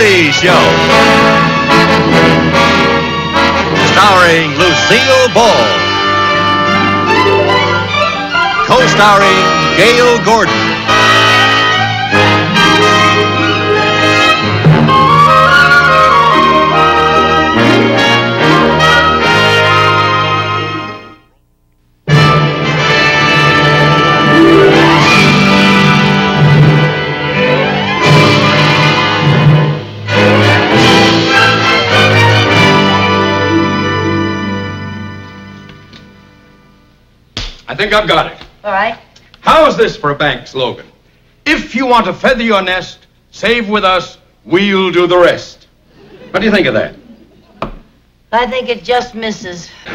Morning Show, starring Lucille Ball, co-starring Gale Gordon. I think I've got it. All right. How's this for a bank slogan? If you want to feather your nest, save with us, we'll do the rest. What do you think of that? I think it just misses. No.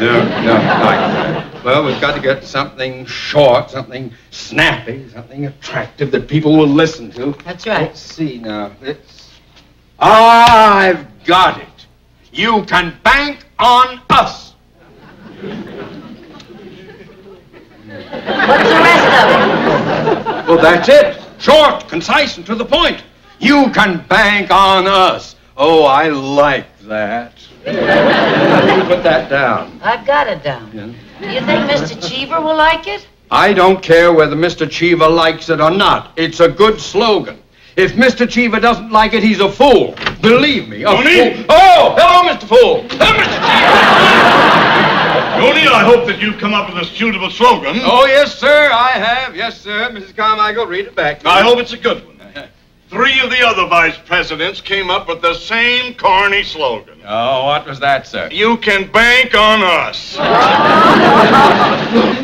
Well, we've got to get something short, something snappy, something attractive that people will listen to. That's right. Let's see now. I've got it. You can bank on us. What's the rest of it? Well, that's it. Short, concise, and to the point. You can bank on us. Oh, I like that. Put that down. I've got it down. Yeah. Do you think Mr. Cheever will like it? I don't care whether Mr. Cheever likes it or not. It's a good slogan. If Mr. Cheever doesn't like it, he's a fool. Believe me, a fool. Oh, hello, Mr. Fool. Hello, Mr. Cheever. Mooney, I hope that you've come up with a suitable slogan. Oh, yes, sir, I have. Yes, sir. Mrs. Carmichael, read it back. I hope it's a good one. Three of the other vice presidents came up with the same corny slogan. Oh, what was that, sir? You can bank on us.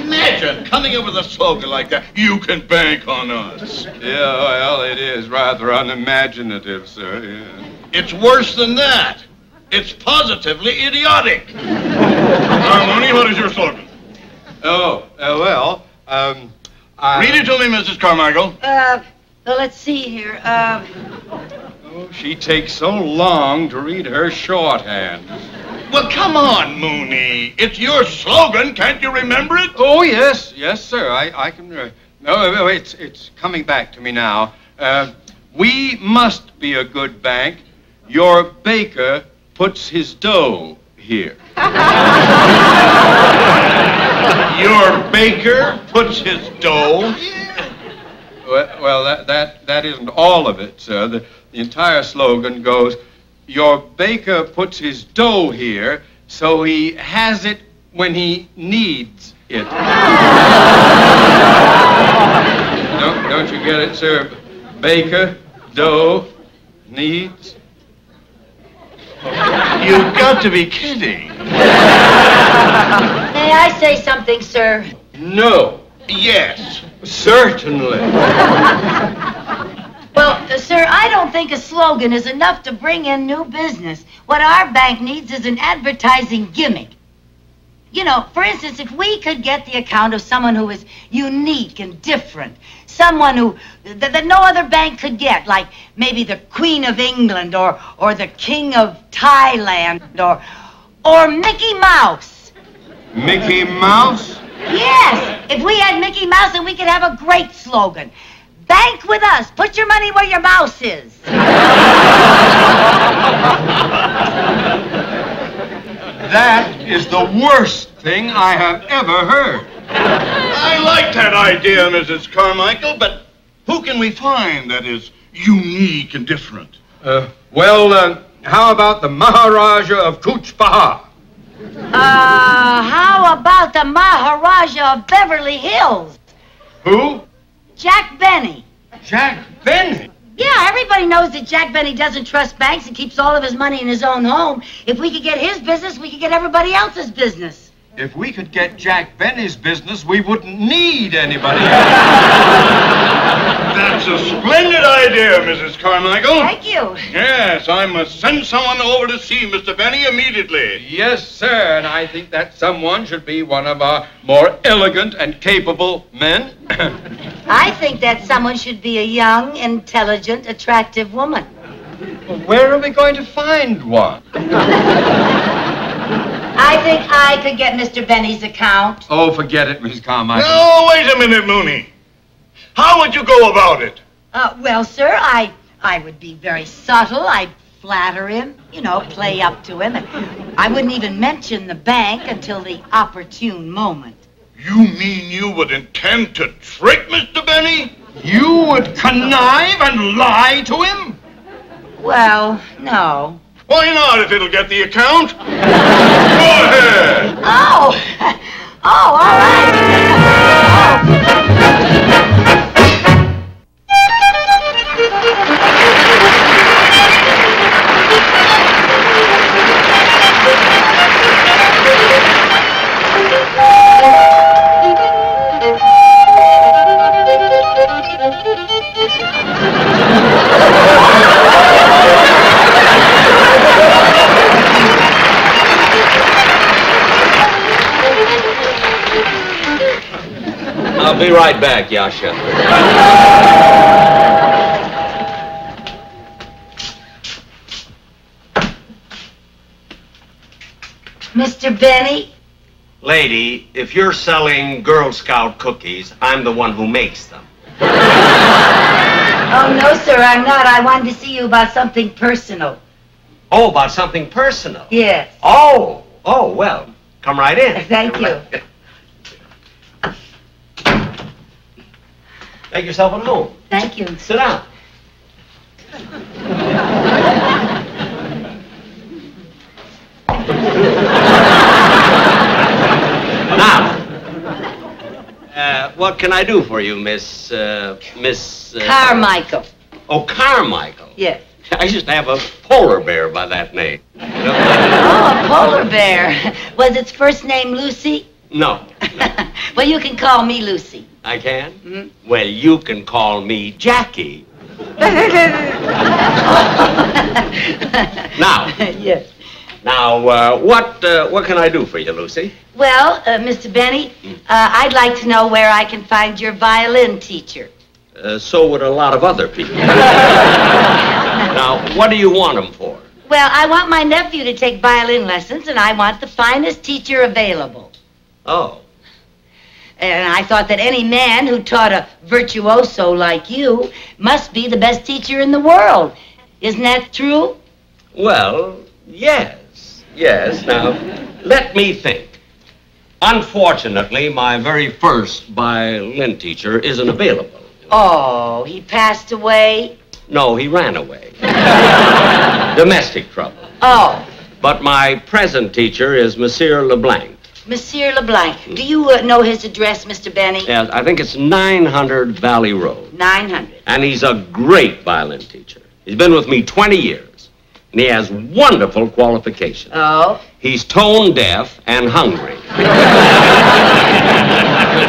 Imagine coming up with a slogan like that. You can bank on us. Yeah, well, it is rather unimaginative, sir. Yeah. It's worse than that. It's positively idiotic. Mooney, what is your slogan? Oh, read it to me, Mrs. Carmichael. Well, let's see here. Oh, she takes so long to read her shorthand. Well, come on, Mooney. It's your slogan. Can't you remember it? Oh, yes, sir. I can. No, it's coming back to me now. We must be a good bank. Your baker puts his dough here. Your baker puts his dough? Well, that isn't all of it, sir. The entire slogan goes, your baker puts his dough here, so he has it when he needs it. Don't you get it, sir? Baker, dough, needs. You've got to be kidding. May I say something, sir? No. Yes. Certainly. Well, sir, I don't think a slogan is enough to bring in new business. What our bank needs is an advertising gimmick. You know, for instance, if we could get the account of someone who is unique and different, someone who that no other bank could get, like maybe the Queen of England or the King of Thailand or Mickey Mouse. Mickey Mouse? Yes. If we had Mickey Mouse, then we could have a great slogan. Bank with us. Put your money where your mouse is. That is the worst thing I have ever heard. I like that idea, Mrs. Carmichael, but who can we find that is unique and different? How about the Maharaja of Cooch Bahar? How about the Maharaja of Beverly Hills? Who? Jack Benny. Jack Benny? Yeah, everybody knows that Jack Benny doesn't trust banks and keeps all of his money in his own home. If we could get his business, we could get everybody else's business. If we could get Jack Benny's business, we wouldn't need anybody else. That's a splendid idea, Mrs. Carmichael. Thank you. Yes, I must send someone over to see Mr. Benny immediately. Yes, sir, and I think that someone should be one of our more elegant and capable men. I think that someone should be a young, intelligent, attractive woman. Well, where are we going to find one? I think I could get Mr. Benny's account. Oh, forget it, Miss Carmichael. No, wait a minute, Mooney. How would you go about it? Well, sir, I would be very subtle. I'd flatter him, you know, play up to him. And I wouldn't even mention the bank until the opportune moment. You mean you would intend to trick Mr. Benny? You would connive and lie to him? Well, no. Why not if it'll get the account? Go ahead. Oh, all right. I'll be right back, Yasha. Mr. Benny? Lady, if you're selling Girl Scout cookies, I'm the one who makes them. Oh, no, sir, I'm not. I wanted to see you about something personal. Oh, about something personal? Yes. Oh, well, come right in. Thank you. Make yourself at home. Thank you. Sit down. Now, what can I do for you, Miss Carmichael. Oh, Carmichael. Yes. I used to have a polar bear by that name. You know? Oh, a polar bear. Was its first name Lucy? No. Well, you can call me Lucy. I can? Mm-hmm. Well, you can call me Jackie. Now. Yes. Now, what can I do for you, Lucy? Well, Mr. Benny, I'd like to know where I can find your violin teacher. So would a lot of other people. Now, what do you want him for? Well, I want my nephew to take violin lessons, and I want the finest teacher available. Oh. And I thought that any man who taught a virtuoso like you must be the best teacher in the world. Isn't that true? Well, yes. Yes. Now, let me think. Unfortunately, my very first violin teacher isn't available. Oh, he passed away? No, he ran away. Domestic trouble. Oh. But my present teacher is Monsieur LeBlanc. Monsieur LeBlanc, do you know his address, Mr. Benny? Yes, I think it's 900 Valley Road. 900. And he's a great violin teacher. He's been with me 20 years, and he has wonderful qualifications. Oh? He's tone deaf and hungry.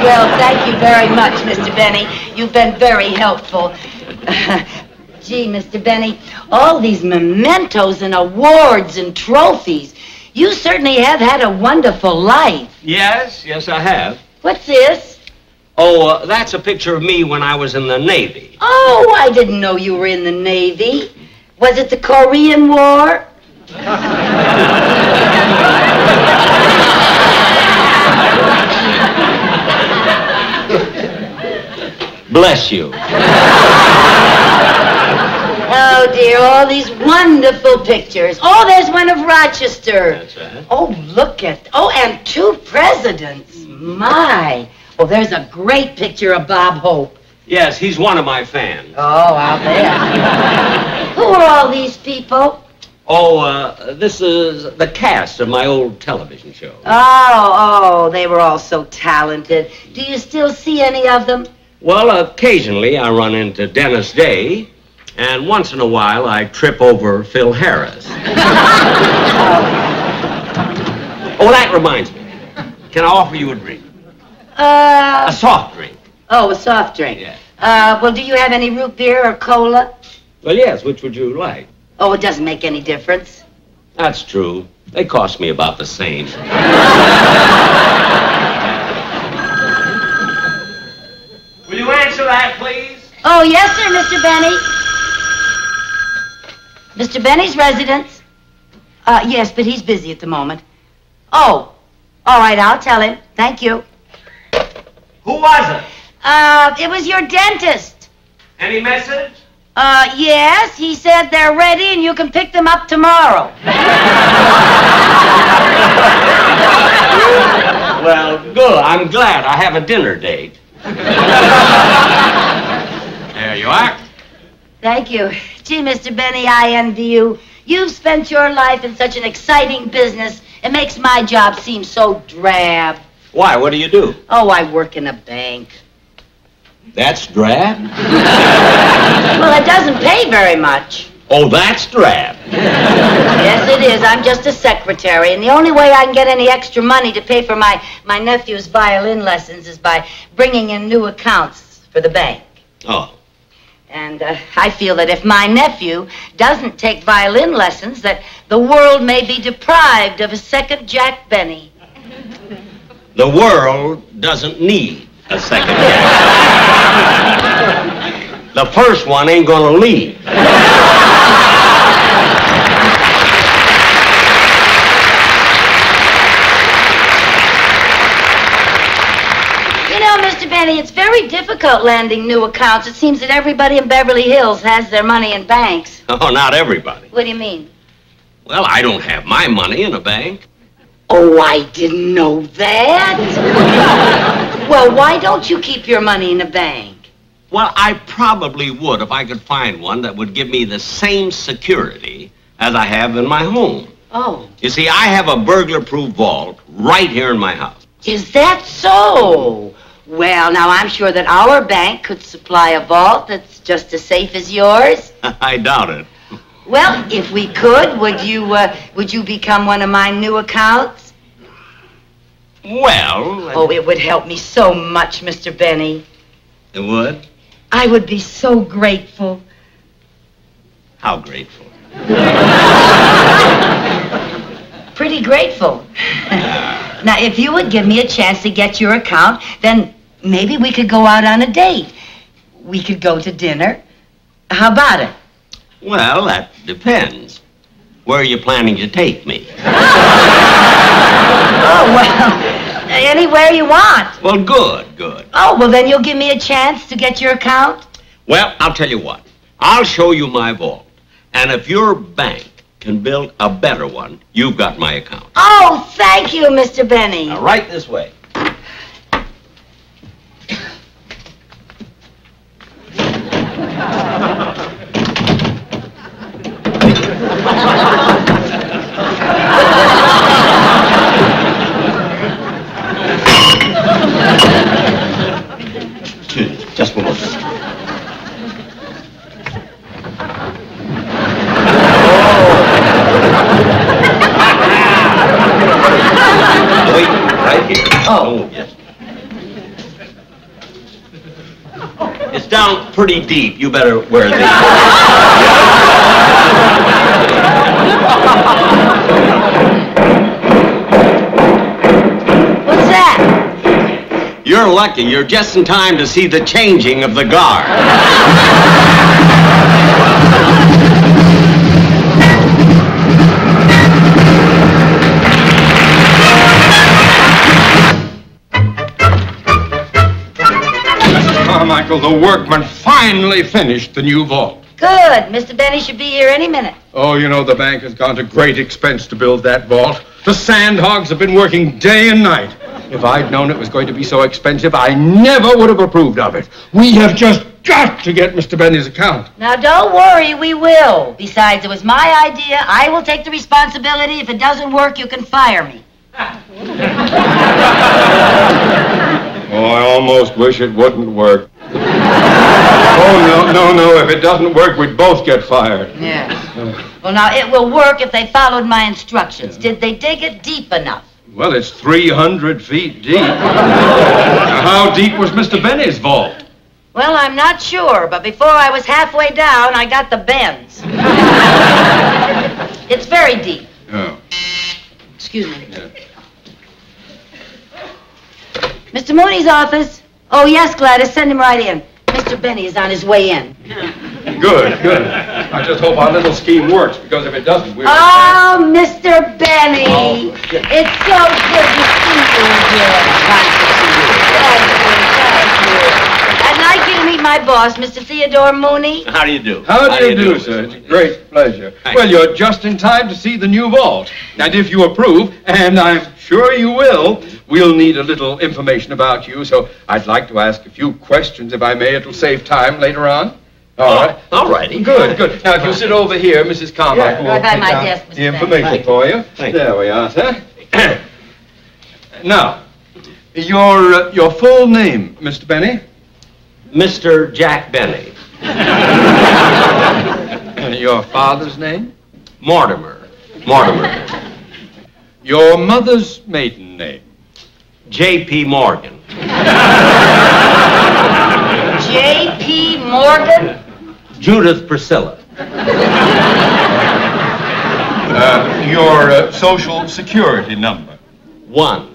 Well, thank you very much, Mr. Benny. You've been very helpful. Gee, Mr. Benny, all these mementos and awards and trophies. You certainly have had a wonderful life. Yes, I have. What's this? Oh, that's a picture of me when I was in the Navy. Oh, I didn't know you were in the Navy. Was it the Korean War? Bless you. Oh, dear, all these wonderful pictures. Oh, there's one of Rochester. That's right. Oh, look at... Oh, and two presidents. My. Oh, there's a great picture of Bob Hope. Yes, he's one of my fans. Oh, I'll bet. Who are all these people? Oh, this is the cast of my old television show. Oh, they were all so talented. Do you still see any of them? Well, occasionally I run into Dennis Day. And once in a while, I trip over Phil Harris. Oh, that reminds me. Can I offer you a drink? A soft drink. Oh, a soft drink. Yeah. Well, do you have any root beer or cola? Well, yes. Which would you like? Oh, it doesn't make any difference. That's true. They cost me about the same. Will you answer that, please? Oh, yes, sir, Mr. Benny. Mr. Benny's residence? Yes, but he's busy at the moment. Oh, all right, I'll tell him. Thank you. Who was it? It was your dentist. Any message? Yes, he said they're ready and you can pick them up tomorrow. Well, good. I'm glad I have a dinner date. There you are. Thank you. Gee, Mr. Benny, I envy you. You've spent your life in such an exciting business. It makes my job seem so drab. Why? What do you do? Oh, I work in a bank. That's drab? Well, it doesn't pay very much. Oh, that's drab. Yes, it is. I'm just a secretary, and the only way I can get any extra money to pay for my nephew's violin lessons is by bringing in new accounts for the bank. Oh. And I feel that if my nephew doesn't take violin lessons, that the world may be deprived of a second Jack Benny. The world doesn't need a second Jack Benny. The first one ain't gonna leave. It's very difficult landing new accounts. It seems that everybody in Beverly Hills has their money in banks. Oh, not everybody. What do you mean? Well, I don't have my money in a bank. Oh, I didn't know that. Well, why don't you keep your money in a bank? Well, I probably would if I could find one that would give me the same security as I have in my home. Oh. You see, I have a burglar-proof vault right here in my house. Is that so? Well, now, I'm sure that our bank could supply a vault that's just as safe as yours. I doubt it. Well, if we could, would you become one of my new accounts? Well... Oh, it would help me so much, Mr. Benny. It would? I would be so grateful. How grateful? Pretty grateful. Now, if you would give me a chance to get your account, then maybe we could go out on a date. We could go to dinner. How about it? Well, that depends. Where are you planning to take me? Oh, well, anywhere you want. Well, good, good. Oh, well, then you'll give me a chance to get your account? Well, I'll tell you what. I'll show you my vault. And if your bank can build a better one, you've got my account. Oh, thank you, Mr. Benny. Now, right this way. Just one moment. Oh, yes. It's down pretty deep. You better wear these. What's that? You're lucky. You're just in time to see the changing of the guard. Michael, the workman finally finished the new vault. Good. Mr. Benny should be here any minute. Oh, you know, the bank has gone to great expense to build that vault. The sand hogs have been working day and night. If I'd known it was going to be so expensive, I never would have approved of it. We have just got to get Mr. Benny's account. Now, don't worry. We will. Besides, it was my idea. I will take the responsibility. If it doesn't work, you can fire me. Oh, I almost wish it wouldn't work. Oh, no, no, no. If it doesn't work, we'd both get fired. Yeah. Well, now, it will work if they followed my instructions. Yeah. Did they dig it deep enough? Well, it's 300 feet deep. Now, how deep was Mr. Benny's vault? Well, I'm not sure, but before I was halfway down, I got the bends. It's very deep. Oh. Excuse me. Yeah. Mr. Mooney's office. Oh, yes, Gladys, send him right in. Mr. Benny is on his way in. Good, good. I just hope our little scheme works, because if it doesn't, we're... Oh, Mr. Benny! Oh. It's so good to see you again. Nice to see you. Thank you, thank you. I'd like you to meet my my boss, Mr. Theodore Mooney. How do you do? How do you do, sir? It's a great pleasure. Thanks. Well, you're just in time to see the new vault. And if you approve, and I'm sure you will, we'll need a little information about you. So I'd like to ask a few questions, if I may. It'll save time later on. All righty. Good, good. Now, if you sit over here, Mrs. Carmichael will take down the information for you. There we are, sir. Now, your full name, Mr. Benny? Mr. Jack Benny. Your father's name? Mortimer. Mortimer. Your mother's maiden name? J.P. Morgan. J.P. Morgan? Judith Priscilla. Your social security number? 1.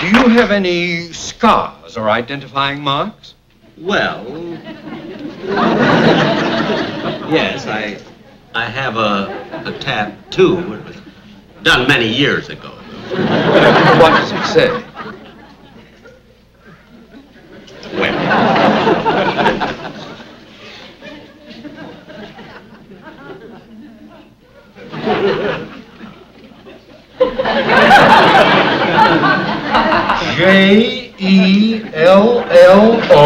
Do you have any scars or identifying marks? Well, yes, I have a tattoo. It was done many years ago. What does it say? Well. J-E-L-L-O.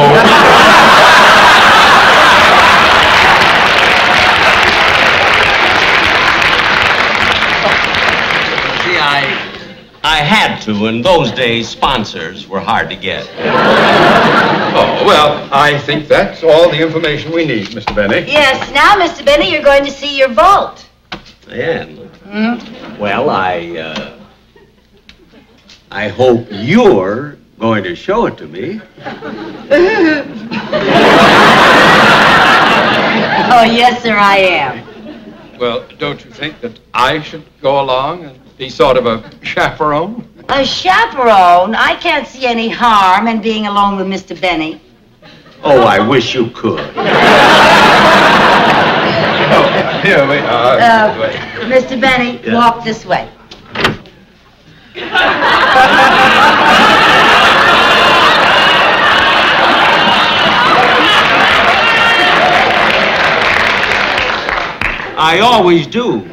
I had to. In those days, sponsors were hard to get. Oh, well, I think that's all the information we need, Mr. Benny. Yes. Now, Mr. Benny, you're going to see your vault. Yeah. Mm-hmm. Well, I hope you're going to show it to me. Oh, yes, sir, I am. Well, don't you think that I should go along and be sort of a chaperone? A chaperone? I can't see any harm in being alone with Mr. Benny. Oh, I wish you could. Oh, here we are. Mr. Benny, yeah. Walk this way. I always do.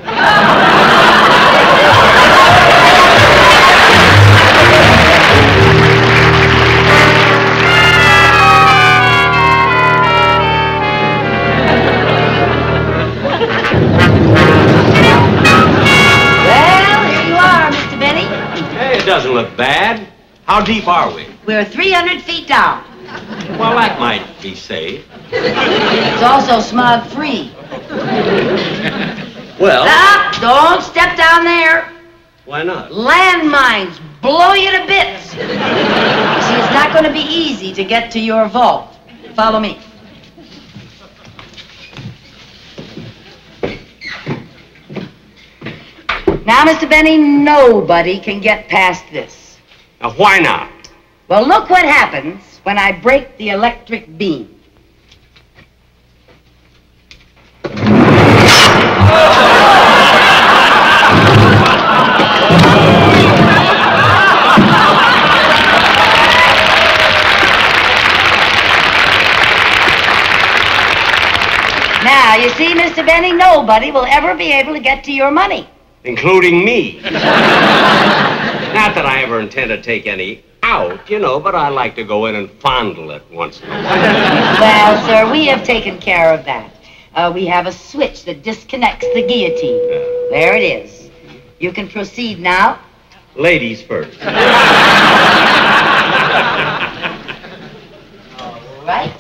Doesn't look bad. How deep are we? We're 300 feet down. Well, that might be safe. It's also smog-free. Well... Stop! Don't step down there. Why not? Landmines blow you to bits. See, it's not going to be easy to get to your vault. Follow me. Now, Mr. Benny, nobody can get past this. Now, why not? Well, look what happens when I break the electric beam. Now, you see, Mr. Benny, nobody will ever be able to get to your money. Including me. Not that I ever intend to take any out, you know, but I like to go in and fondle it once in a while. Well, sir, we have taken care of that. We have a switch that disconnects the guillotine. There it is. You can proceed now. Ladies first. All right.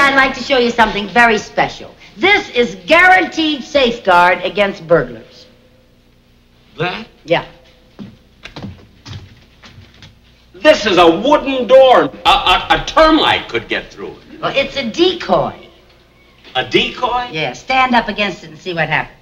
I'd like to show you something very special. This is guaranteed safeguard against burglars. That? Yeah. This is a wooden door. A termite could get through it. Well, it's a decoy. A decoy? Yeah, stand up against it and see what happens.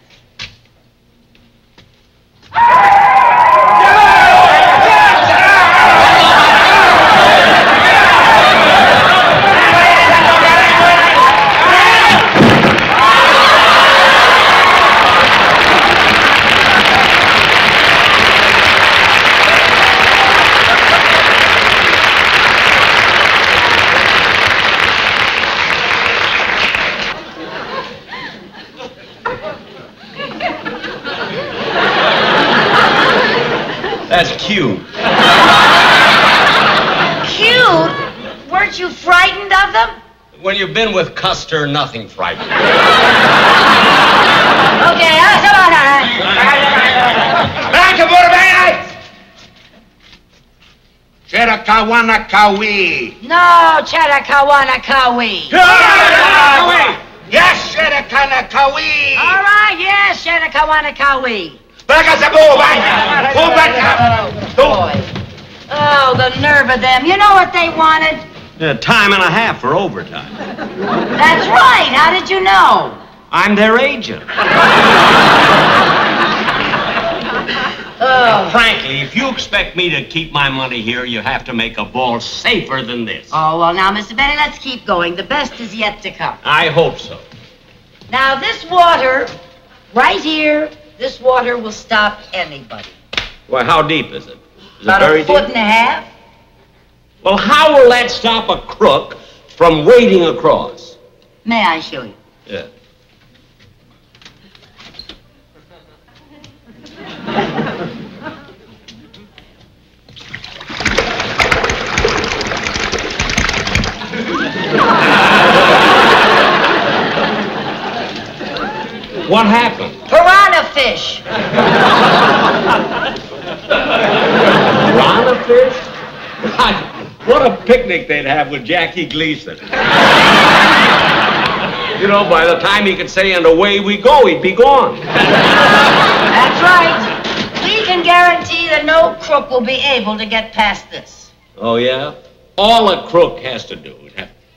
That's cute. Cute? Weren't you frightened of them? When you've been with Custer, nothing frightens. Okay, Chedakawanakawi. No, Chedakawanakawi. Chedakawanakawi. Yes, Chedakawanakawi. All right, yes, Chedakawanakawi. Oh, the nerve of them. You know what they wanted? Time and a half for overtime. That's right. How did you know? I'm their agent. Frankly, if you expect me to keep my money here, you have to make a ball safer than this. Oh, well, now, Mr. Benny, let's keep going. The best is yet to come. I hope so. Now, this water, right here, this water will stop anybody. Well, how deep is it? About a foot and a half. Well, how will that stop a crook from wading across? May I show you? Yeah. What happened? Piranha fish. Piranha fish? God. What a picnic they'd have with Jackie Gleason. You know, by the time he could say, and away we go, he'd be gone. That's right. We can guarantee that no crook will be able to get past this. Oh, yeah? All a crook has to do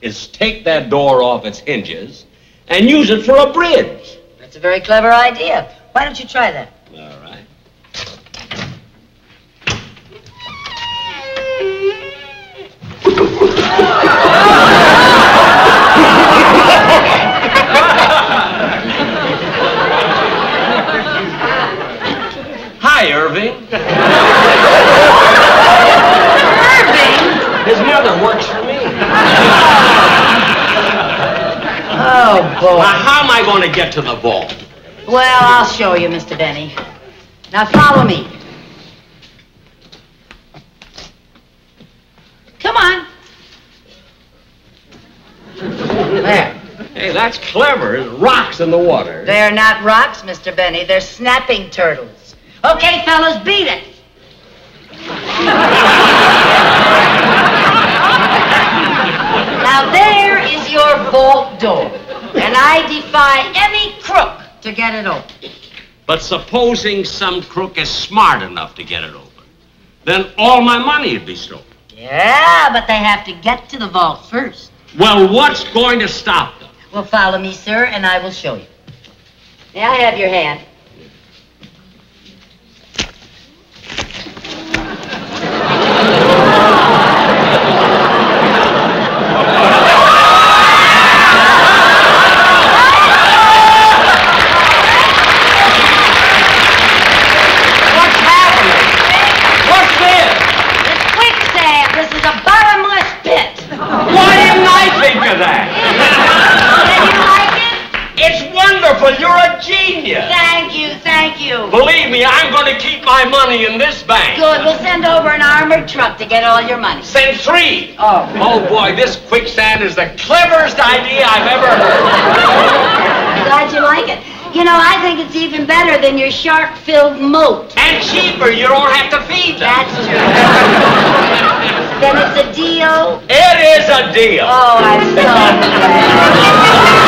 is take that door off its hinges and use it for a bridge. That's a very clever idea. Why don't you try that? All right. Hi, Irving. Irving? His mother works for me. Oh, boy. Now, how am I going to get to the vault? Well, I'll show you, Mr. Benny. Now, follow me. Come on. There. Hey, that's clever. There's rocks in the water. They're not rocks, Mr. Benny. They're snapping turtles. Okay, fellas, beat it. Now, there is your vault door, and I defy any crook to get it open. But supposing some crook is smart enough to get it open, then all my money would be stolen. Yeah, but they have to get to the vault first. Well, what's going to stop them? Well, follow me, sir, and I will show you. May I have your hand? What's happening? What's this? It's quicksand. This is a bottomless pit. What didn't I think of that? It's wonderful. You're a genius. Thank you. Thank you. Believe me, I'm going to keep my money in this bank. Good. We'll send over an armored truck to get all your money. Send three. Oh. Oh, boy, this quicksand is the cleverest idea I've ever heard. Glad you like it. You know, I think it's even better than your shark-filled moat. And cheaper. You don't have to feed them. That's true. Then it's a deal? It is a deal. Oh, I'm so glad.